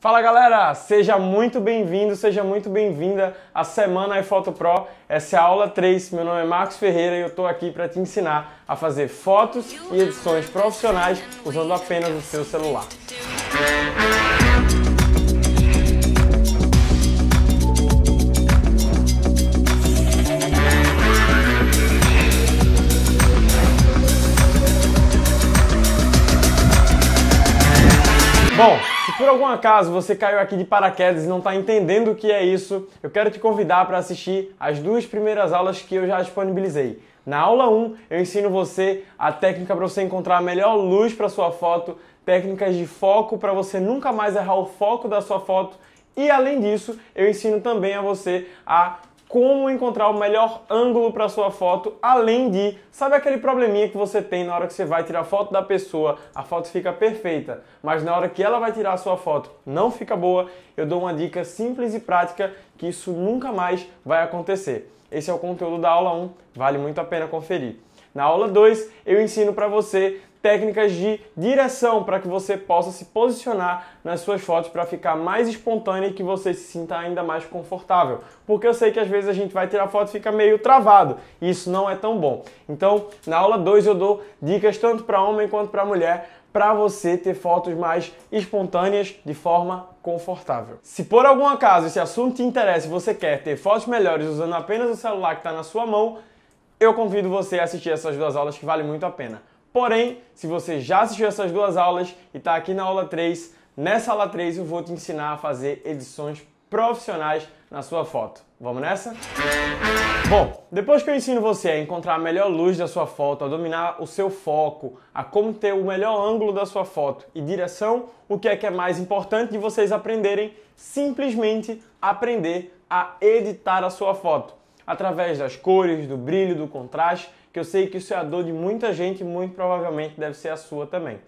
Fala galera, seja muito bem-vindo, seja muito bem-vinda à semana iFoto Pro. Essa é a aula 3, meu nome é Marcos Ferreira e eu estou aqui para te ensinar a fazer fotos e edições profissionais usando apenas o seu celular. Bom, se por algum acaso você caiu aqui de paraquedas e não está entendendo o que é isso, eu quero te convidar para assistir as duas primeiras aulas que eu já disponibilizei. Na aula 1, eu ensino você a técnica para você encontrar a melhor luz para sua foto, técnicas de foco para você nunca mais errar o foco da sua foto e, além disso, eu ensino também a você a como encontrar o melhor ângulo para sua foto, além de, sabe aquele probleminha que você tem na hora que você vai tirar foto da pessoa, a foto fica perfeita, mas na hora que ela vai tirar a sua foto não fica boa, eu dou uma dica simples e prática que isso nunca mais vai acontecer. Esse é o conteúdo da aula 1, vale muito a pena conferir. Na aula 2, eu ensino para você técnicas de direção para que você possa se posicionar nas suas fotos para ficar mais espontânea e que você se sinta ainda mais confortável. Porque eu sei que às vezes a gente vai tirar foto e fica meio travado, e isso não é tão bom. Então, na aula 2 eu dou dicas tanto para homem quanto para mulher para você ter fotos mais espontâneas de forma confortável. Se por algum acaso esse assunto te interessa e você quer ter fotos melhores usando apenas o celular que está na sua mão, eu convido você a assistir essas duas aulas que valem muito a pena. Porém, se você já assistiu essas duas aulas e está aqui na aula 3, nessa aula 3 eu vou te ensinar a fazer edições profissionais na sua foto. Vamos nessa? Bom, depois que eu ensino você a encontrar a melhor luz da sua foto, a dominar o seu foco, a como ter o melhor ângulo da sua foto e direção, o que é mais importante de vocês aprenderem? Simplesmente aprender a editar a sua foto. Através das cores, do brilho, do contraste, que eu sei que isso é a dor de muita gente e muito provavelmente deve ser a sua também.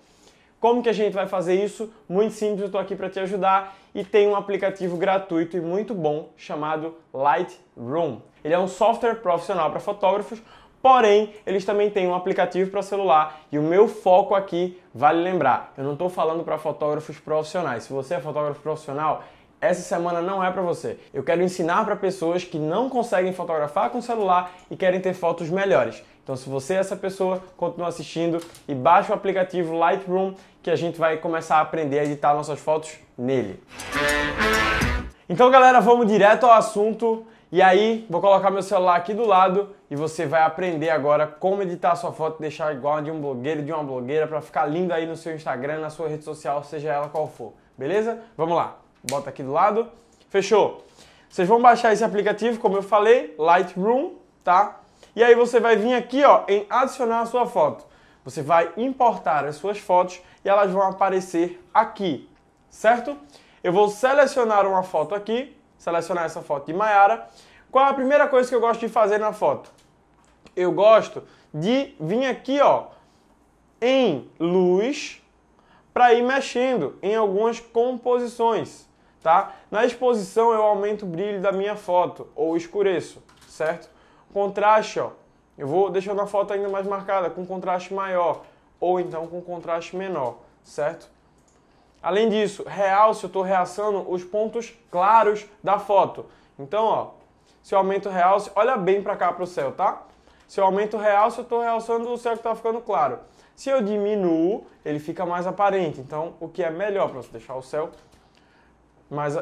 Como que a gente vai fazer isso? Muito simples, eu estou aqui para te ajudar e tem um aplicativo gratuito e muito bom chamado Lightroom. Ele é um software profissional para fotógrafos, porém, eles também têm um aplicativo para celular e o meu foco aqui, vale lembrar, eu não estou falando para fotógrafos profissionais. Se você é fotógrafo profissional, essa semana não é para você. Eu quero ensinar para pessoas que não conseguem fotografar com celular e querem ter fotos melhores. Então, se você é essa pessoa, continua assistindo e baixa o aplicativo Lightroom que a gente vai começar a aprender a editar nossas fotos nele. Então, galera, vamos direto ao assunto. E aí, vou colocar meu celular aqui do lado e você vai aprender agora como editar sua foto e deixar igual a de um blogueiro e de uma blogueira para ficar lindo aí no seu Instagram, na sua rede social, seja ela qual for. Beleza? Vamos lá. Bota aqui do lado. Fechou? Vocês vão baixar esse aplicativo, como eu falei, Lightroom, tá? E aí você vai vir aqui, ó, em adicionar a sua foto. Você vai importar as suas fotos e elas vão aparecer aqui, certo? Eu vou selecionar uma foto aqui, selecionar essa foto de Maiara. Qual é a primeira coisa que eu gosto de fazer na foto? Eu gosto de vir aqui, ó, em luz, para ir mexendo em algumas composições. Tá? Na exposição eu aumento o brilho da minha foto, ou escureço, certo? Contraste, ó, eu vou deixando a foto ainda mais marcada, com contraste maior, ou então com contraste menor, certo? Além disso, realce, eu estou realçando os pontos claros da foto. Então, ó, se eu aumento o realce, olha bem para cá para o céu, tá? Se eu aumento o realce, eu estou realçando o céu que está ficando claro. Se eu diminuo, ele fica mais aparente, então o que é melhor para você deixar o céu mais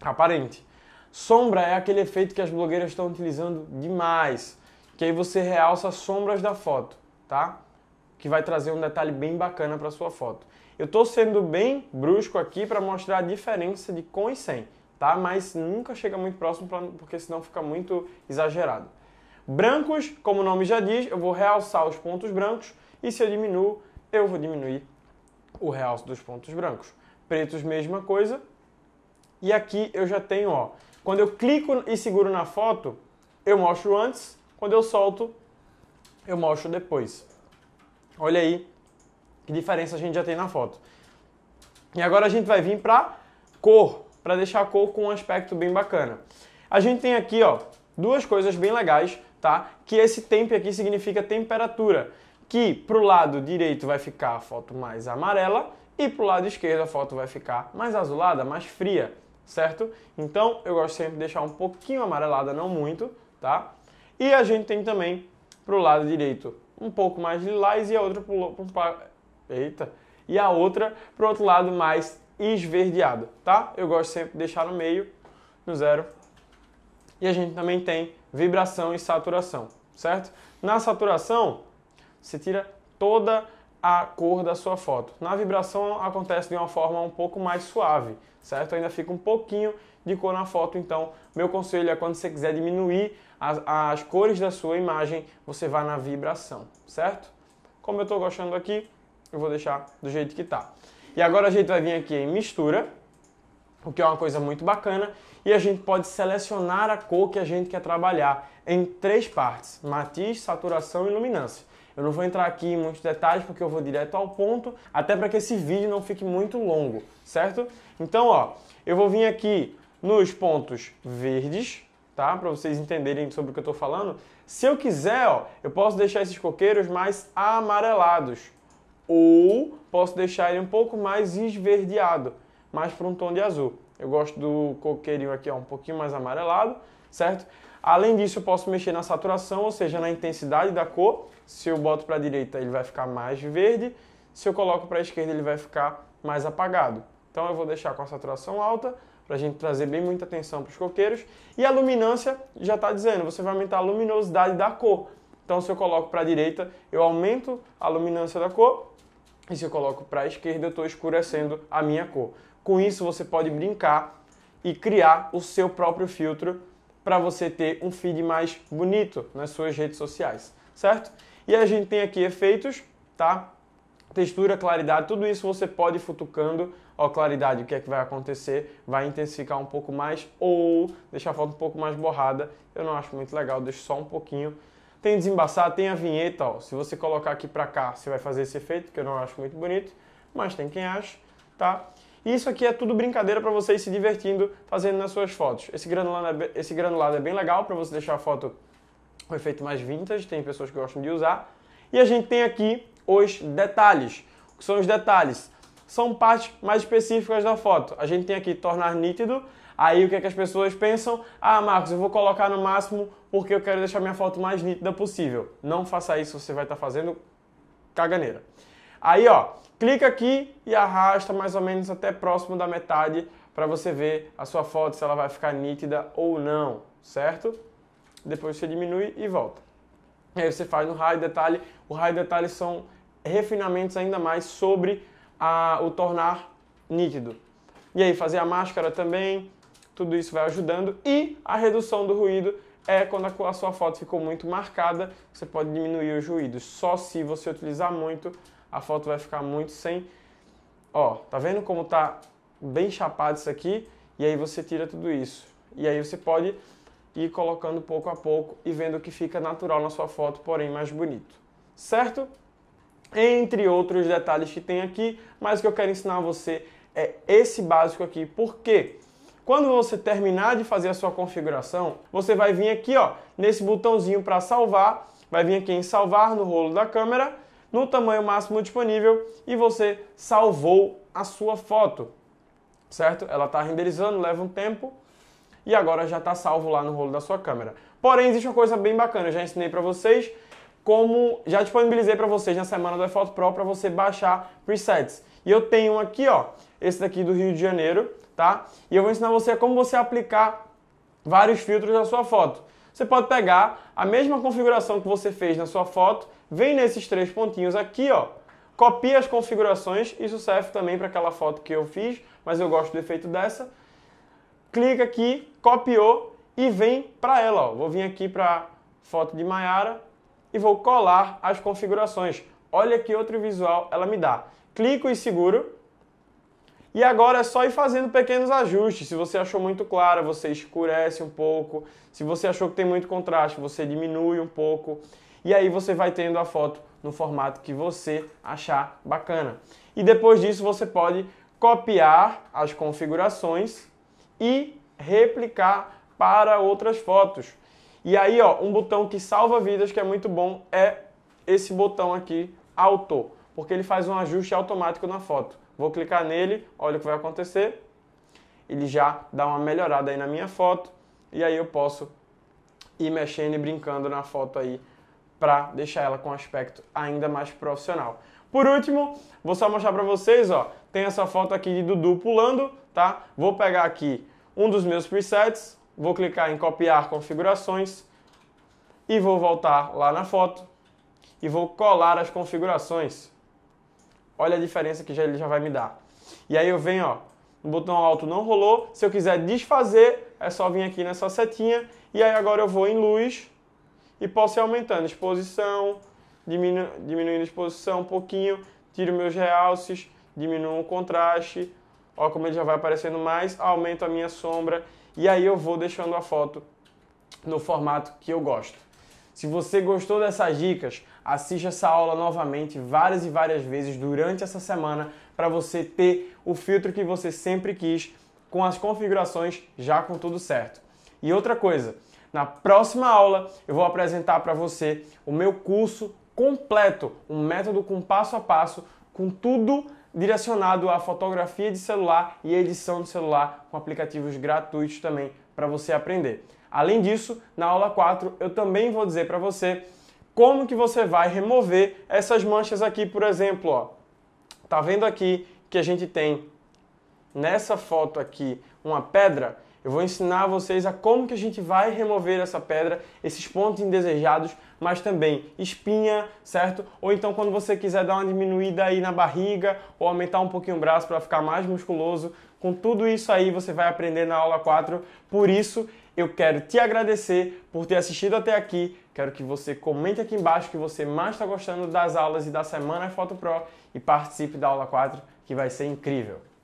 aparente. Sombra é aquele efeito que as blogueiras estão utilizando demais, que aí você realça as sombras da foto, tá? Que vai trazer um detalhe bem bacana para sua foto. Eu tô sendo bem brusco aqui para mostrar a diferença de com e sem, tá? Mas nunca chega muito próximo, porque senão fica muito exagerado. Brancos, como o nome já diz, eu vou realçar os pontos brancos e se eu diminuo, eu vou diminuir o realço dos pontos brancos. Pretos, mesma coisa. E aqui eu já tenho, ó, quando eu clico e seguro na foto, eu mostro antes, quando eu solto, eu mostro depois. Olha aí que diferença a gente já tem na foto. E agora a gente vai vir para cor, para deixar a cor com um aspecto bem bacana. A gente tem aqui, ó, duas coisas bem legais, tá? Que esse temp aqui significa temperatura, que pro lado direito vai ficar a foto mais amarela e para o lado esquerdo a foto vai ficar mais azulada, mais fria, certo? Então eu gosto sempre de deixar um pouquinho amarelada, não muito, tá? E a gente tem também para o lado direito um pouco mais lilás e a outra para o outro lado mais esverdeado, tá? Eu gosto sempre de deixar no meio, no zero. E a gente também tem vibração e saturação, certo? Na saturação, você tira toda a cor da sua foto. Na vibração acontece de uma forma um pouco mais suave, certo? Ainda fica um pouquinho de cor na foto, então meu conselho é quando você quiser diminuir as cores da sua imagem, você vai na vibração, certo? Como eu estou gostando aqui, eu vou deixar do jeito que tá. E agora a gente vai vir aqui em mistura, o que é uma coisa muito bacana, e a gente pode selecionar a cor que a gente quer trabalhar em três partes: matiz, saturação e luminância. Eu não vou entrar aqui em muitos detalhes porque eu vou direto ao ponto, até para que esse vídeo não fique muito longo, certo? Então, ó, eu vou vir aqui nos pontos verdes, tá? Para vocês entenderem sobre o que eu estou falando. Se eu quiser, ó, eu posso deixar esses coqueiros mais amarelados ou posso deixar ele um pouco mais esverdeado, mais para um tom de azul. Eu gosto do coqueirinho aqui, ó, um pouquinho mais amarelado, certo? Além disso, eu posso mexer na saturação, ou seja, na intensidade da cor. Se eu boto para a direita, ele vai ficar mais verde. Se eu coloco para a esquerda, ele vai ficar mais apagado. Então eu vou deixar com a saturação alta, para a gente trazer bem muita atenção para os coqueiros. E a luminância, já está dizendo, você vai aumentar a luminosidade da cor. Então se eu coloco para a direita, eu aumento a luminância da cor. E se eu coloco para a esquerda, eu estou escurecendo a minha cor. Com isso, você pode brincar e criar o seu próprio filtro para você ter um feed mais bonito nas suas redes sociais, certo? E a gente tem aqui efeitos, tá? Textura, claridade, tudo isso você pode ir futucando. Ó, claridade, o que é que vai acontecer? Vai intensificar um pouco mais ou deixar a foto um pouco mais borrada. Eu não acho muito legal, deixo só um pouquinho. Tem desembaçar, tem a vinheta, ó. Se você colocar aqui pra cá, você vai fazer esse efeito, que eu não acho muito bonito, mas tem quem acha, tá? E isso aqui é tudo brincadeira para vocês se divertindo fazendo nas suas fotos. Esse granulado é bem legal para você deixar a foto com efeito mais vintage, tem pessoas que gostam de usar. E a gente tem aqui os detalhes. O que são os detalhes? São partes mais específicas da foto. A gente tem aqui tornar nítido. Aí o que é que as pessoas pensam? Ah, Marcos, eu vou colocar no máximo porque eu quero deixar minha foto mais nítida possível. Não faça isso, você vai estar fazendo caganeira. Aí, ó, clica aqui e arrasta mais ou menos até próximo da metade para você ver a sua foto, se ela vai ficar nítida ou não, certo? Depois você diminui e volta. Aí você faz no raio detalhe. O raio detalhe são refinamentos ainda mais sobre o tornar nítido. E aí fazer a máscara também. Tudo isso vai ajudando. E a redução do ruído é quando a sua foto ficou muito marcada, você pode diminuir os ruídos. Só se você utilizar muito, a foto vai ficar muito sem... Ó, tá vendo como tá bem chapado isso aqui? E aí você tira tudo isso. E aí você pode ir colocando pouco a pouco e vendo que fica natural na sua foto, porém mais bonito. Certo? Entre outros detalhes que tem aqui, mas o que eu quero ensinar a você é esse básico aqui. Por quê? Quando você terminar de fazer a sua configuração, você vai vir aqui, ó, nesse botãozinho para salvar, vai vir aqui em salvar no rolo da câmera, no tamanho máximo disponível, e você salvou a sua foto, certo? Ela está renderizando, leva um tempo, e agora já está salvo lá no rolo da sua câmera. Porém, existe uma coisa bem bacana, eu já ensinei para vocês, como já disponibilizei para vocês na semana do iFoto Pro para você baixar presets. E eu tenho aqui, ó, esse daqui do Rio de Janeiro, tá? E eu vou ensinar você como você aplicar vários filtros na sua foto. Você pode pegar a mesma configuração que você fez na sua foto, vem nesses três pontinhos aqui, ó, copia as configurações, isso serve também para aquela foto que eu fiz, mas eu gosto do efeito dessa. Clica aqui, copiou e vem para ela, ó. Vou vir aqui para foto de Maiara e vou colar as configurações. Olha que outro visual ela me dá. Clico e seguro. E agora é só ir fazendo pequenos ajustes. Se você achou muito clara, você escurece um pouco. Se você achou que tem muito contraste, você diminui um pouco. E aí você vai tendo a foto no formato que você achar bacana. E depois disso você pode copiar as configurações e replicar para outras fotos. E aí, ó, um botão que salva vidas, que é muito bom, é esse botão aqui, Auto. Porque ele faz um ajuste automático na foto. Vou clicar nele, olha o que vai acontecer. Ele já dá uma melhorada aí na minha foto. E aí eu posso ir mexendo e brincando na foto aí para deixar ela com um aspecto ainda mais profissional. Por último, vou só mostrar para vocês, ó, tem essa foto aqui de Dudu pulando, tá? Vou pegar aqui um dos meus presets, vou clicar em copiar configurações e vou voltar lá na foto e vou colar as configurações. Olha a diferença que ele já vai me dar. E aí eu venho, ó, o botão alto não rolou, se eu quiser desfazer, é só vir aqui nessa setinha e aí agora eu vou em luz e posso ir aumentando exposição, diminuindo a exposição um pouquinho, tiro meus realces, diminuo o contraste, ó como ele já vai aparecendo mais, aumento a minha sombra e aí eu vou deixando a foto no formato que eu gosto. Se você gostou dessas dicas, assista essa aula novamente várias e várias vezes durante essa semana para você ter o filtro que você sempre quis com as configurações já com tudo certo. E outra coisa, na próxima aula eu vou apresentar para você o meu curso completo, um método com passo a passo, com tudo direcionado à fotografia de celular e edição de celular com aplicativos gratuitos também para você aprender. Além disso, na aula 4 eu também vou dizer para você como que você vai remover essas manchas aqui, por exemplo, ó. Tá vendo aqui que a gente tem nessa foto aqui uma pedra? Eu vou ensinar vocês a como que a gente vai remover essa pedra, esses pontos indesejados, mas também espinha, certo? Ou então quando você quiser dar uma diminuída aí na barriga ou aumentar um pouquinho o braço para ficar mais musculoso, com tudo isso aí você vai aprender na aula 4, por isso eu quero te agradecer por ter assistido até aqui. Quero que você comente aqui embaixo o que você mais está gostando das aulas e da Semana iFoto Pro e participe da aula 4, que vai ser incrível.